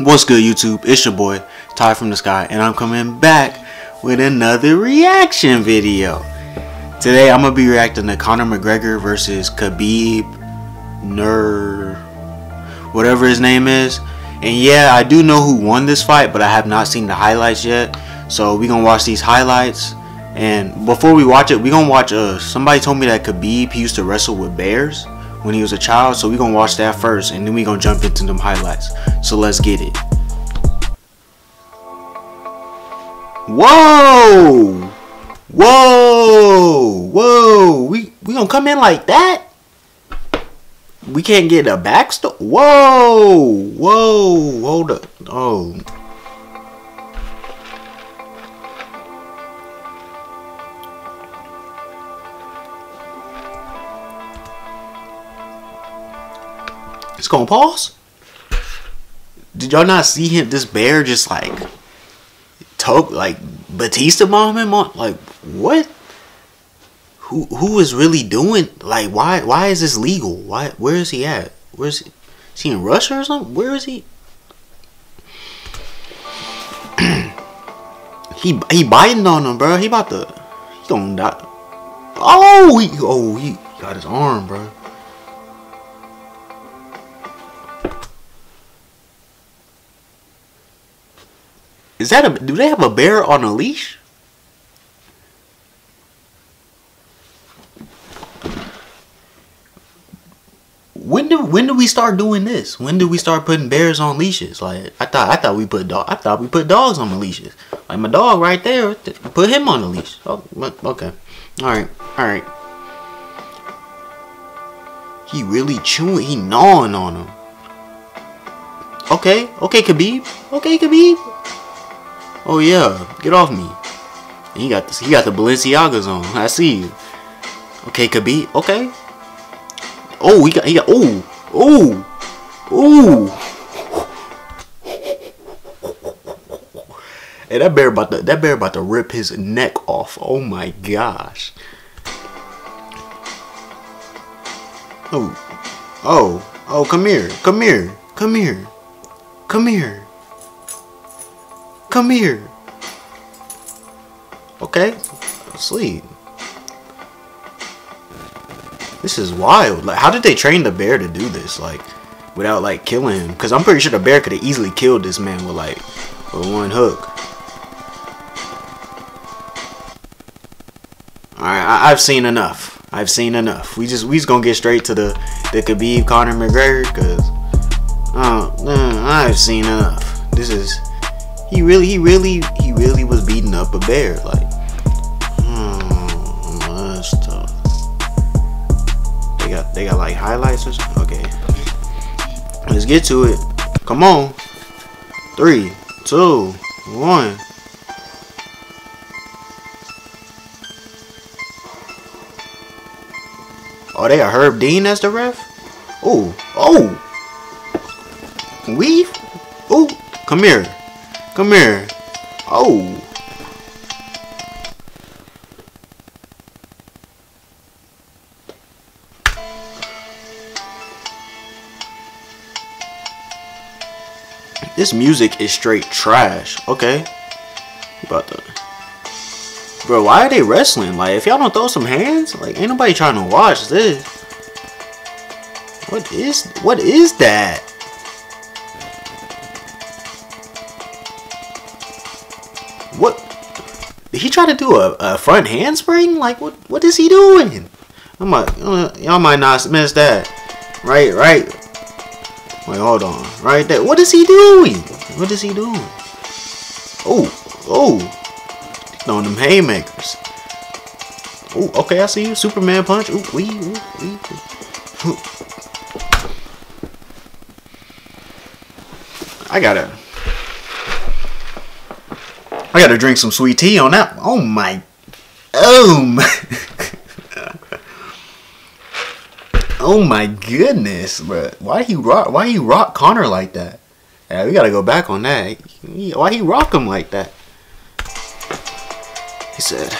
What's good, YouTube? It's your boy Ty from the Sky, and I'm coming back with another reaction video. Today I'm gonna be reacting to Conor McGregor versus Khabib, whatever his name is. And yeah, I do know who won this fight, but I have not seen the highlights yet. So we gonna watch these highlights, and before we watch it, we gonna watch. Somebody told me that Khabib, he used to wrestle with bears when he was a child, so we're gonna watch that first and then we're gonna jump into them highlights. So let's get it. Whoa! Whoa! Whoa! We gonna come in like that? We can't get a backstory? Whoa! Whoa! Hold up. Oh. It's gonna pause. Did y'all not see him? This bear just like took like Batista bomb him on. Like what? Who is really doing? Like why is this legal? Where is he at? Where is he in Russia or something? Where is he? he biting on him, bro. He gonna die. Oh, he got his arm, bro. Is that a, do they have a bear on a leash? When do we start doing this? When do we start putting bears on leashes? Like I thought we put dog. I thought we put dogs on the leashes. Like my dog right there, put him on the leash. Oh, okay, all right. He really chewing. He gnawing on him. Okay, Khabib. Okay, Khabib. Oh yeah, get off me. And he got the Balenciagas on. I see you. Okay, Khabib. Okay. Oh, he got oh. Hey, that bear about to rip his neck off. Oh my gosh. Oh, come here. Come here. Okay, sleep. This is wild. Like, how did they train the bear to do this? Like, without like killing him? Cause I'm pretty sure the bear could have easily killed this man with like one hook. All right, I've seen enough. We just gonna get straight to the Khabib Conor McGregor, cause I've seen enough. This is. He really was beating up a bear. Like, that's tough. They got like highlights or something. Okay, let's get to it. Come on, 3, 2, 1. Oh, they got Herb Dean as the ref. Oh, weave. Oh, come here. Oh. This music is straight trash. Okay. About to. Bro, why are they wrestling? Like, if y'all don't throw some hands, like, ain't nobody trying to watch this. What is that? What? Did he try to do a front handspring? Like, what is he doing? I'm like, y'all might not miss that. Right. Wait, hold on. Right there. What is he doing? Oh. Throwing them haymakers. Oh, okay, I see you. Superman punch. Ooh. I gotta drink some sweet tea on that. Oh my. Oh my goodness, bro. Why he rock Conor like that? Yeah, we gotta go back on that. Why he rock him like that? He said,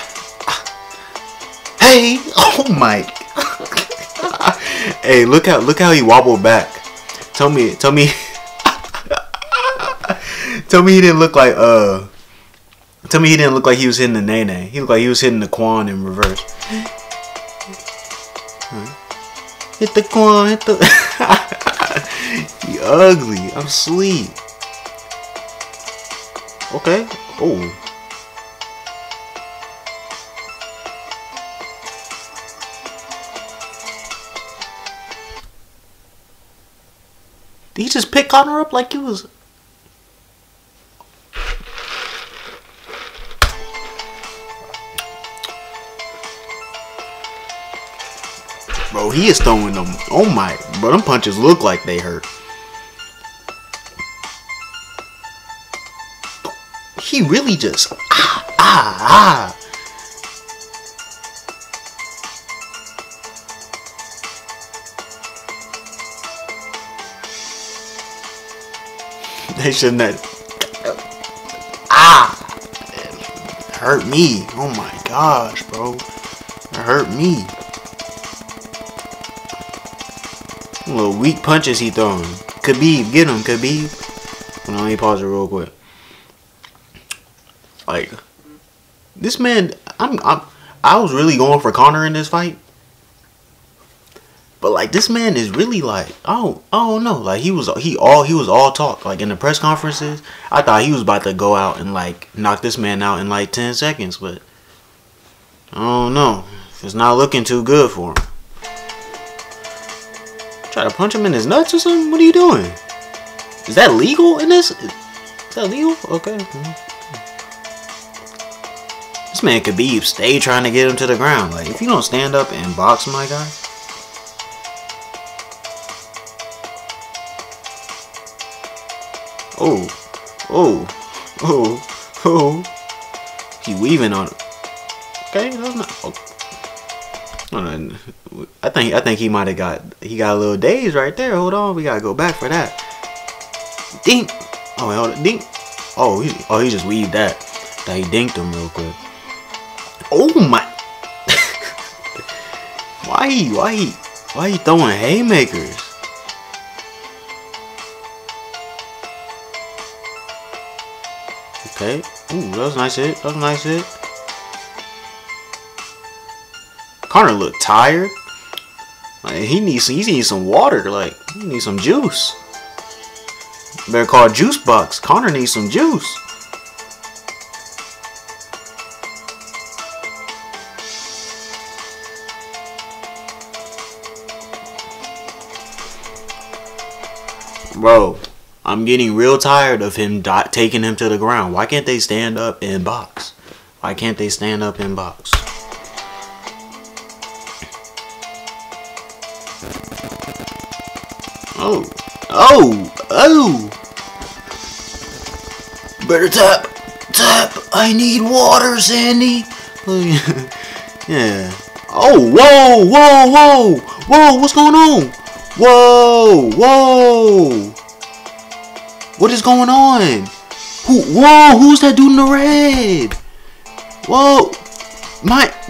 "Hey, oh my." Hey, look how he wobbled back. Tell me. Tell me he didn't look like Tell me he didn't look like he was hitting the nene. He looked like he was hitting the Quan in reverse. Hit the Quan, hit the. He ugly. I'm sleep. Okay. Oh. Did he just pick Conor up like he was? Bro, he is throwing them. Oh my, bro, them punches look like they hurt. He really just They shouldn't have hurt me. Oh my gosh, bro, it hurt me. Little weak punches he throwing. Khabib, get him, Khabib. Hold on, let me pause it real quick. Like, this man, I was really going for Conor in this fight, but like this man is really like, I don't know. Like he was all talk. Like in the press conferences, I thought he was about to go out and like knock this man out in like 10 seconds, but I don't know. It's not looking too good for him. Try to punch him in his nuts or something? What are you doing? Is that legal in this? Is that legal? Okay. This man Khabib stay trying to get him to the ground. Like, if you don't stand up and box my guy. Oh. Oh. Oh. Oh. He weaving on him. Okay, that's not... Okay. I think he might have got a little dazed right there. Hold on, we gotta go back for that. Dink. Oh wait, hold on. Dink. Oh he just weaved that. Thought he dinked him real quick. Oh my. Why he throwing haymakers? Okay. Ooh, that was a nice hit. That was a nice hit. Conor looked tired. Like he needs some water. Like he needs some juice. Better call it juice box. Conor needs some juice. Bro, I'm getting real tired of him taking him to the ground. Why can't they stand up and box? Why can't they stand up and box? Oh, oh, oh! Better tap, tap. I need water, Sandy. Yeah. Oh, whoa, whoa, whoa, whoa! What's going on? Whoa, whoa! What is going on? Who? Whoa! Who's that dude in the red? Whoa!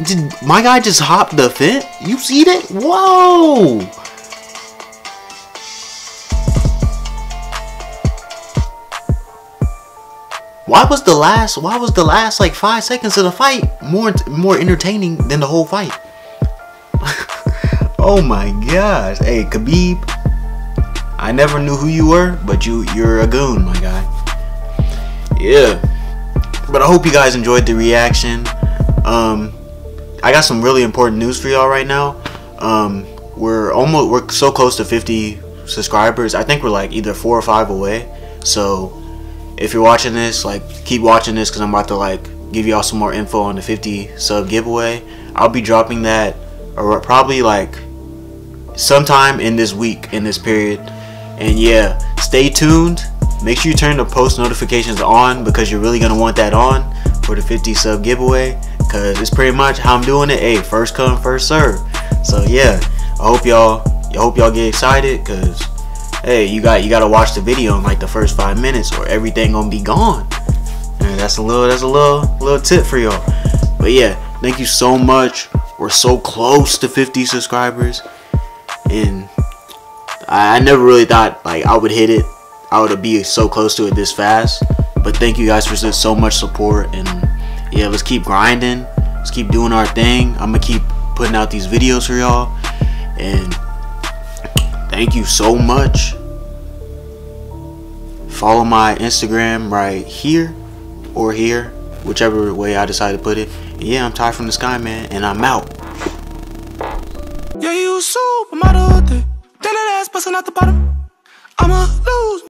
Did my guy just hop the fence? You see that? Whoa! Why was the last like 5 seconds of the fight more entertaining than the whole fight? Oh my gosh. Hey Khabib, I never knew who you were, but you're a goon, my guy. Yeah. But I hope you guys enjoyed the reaction. I got some really important news for y'all right now. We're so close to 50 subscribers. I think we're like either 4 or 5 away. So if you're watching this, like, keep watching this because I'm about to, like, give y'all some more info on the 50 sub giveaway. I'll be dropping that or probably, like, sometime in this week, in this period. And, yeah, stay tuned. Make sure you turn the post notifications on because you're really going to want that on for the 50 sub giveaway because it's pretty much how I'm doing it. Hey, first come, first serve. So, yeah, I hope y'all get excited because... Hey, you gotta watch the video in like the first 5 minutes, or everything gonna be gone. And that's a little tip for y'all. But yeah, thank you so much. We're so close to 50 subscribers, and I never really thought like I would hit it. I would be so close to it this fast. But thank you guys for so much support, and yeah, let's keep grinding, let's keep doing our thing. I'm gonna keep putting out these videos for y'all, and thank you so much. Follow my Instagram right here or here, whichever way I decide to put it. And yeah, I'm Ty from the Sky, man, and I'm out. Yeah, you supermodel, then that ass busting out the bottom. I'ma lose.